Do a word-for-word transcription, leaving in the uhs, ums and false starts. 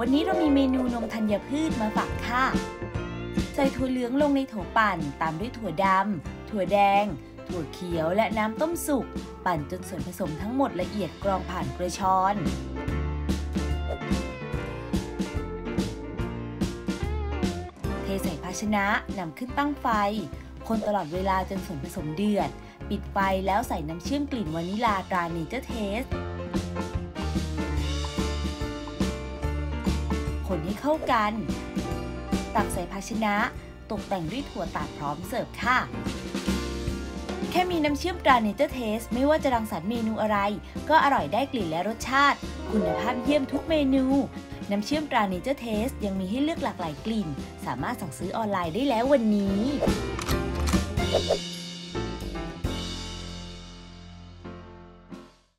วันนี้เรามีเมนูนมธัญพืชมาฝากค่ะใส่ถั่วเหลืองลงในโถปั่นตามด้วยถั่วดำถั่วแดงถั่วเขียวและน้ำต้มสุกปั่นจนส่วนผสมทั้งหมดละเอียดกรองผ่านกระชอนเทใส่ภาชนะนำขึ้นตั้งไฟคนตลอดเวลาจนส่วนผสมเดือดปิดไฟแล้วใส่น้ำเชื่อมกลิ่นวานิลาตราเนเจอร์เทสคนให้เข้ากันตักใส่ภาชนะตกแต่งด้วยถั่วตัดพร้อมเสิร์ฟค่ะแค่มีน้ำเชื่อมตราเนเจอร์เทสไม่ว่าจะรังสรรค์เมนูอะไรก็อร่อยได้กลิ่นและรสชาติคุณภาพเยี่ยมทุกเมนูน้ำเชื่อมตราเนเจอร์เทสยังมีให้เลือกหลากหลายกลิ่นสามารถสั่งซื้อออนไลน์ได้แล้ววันนี้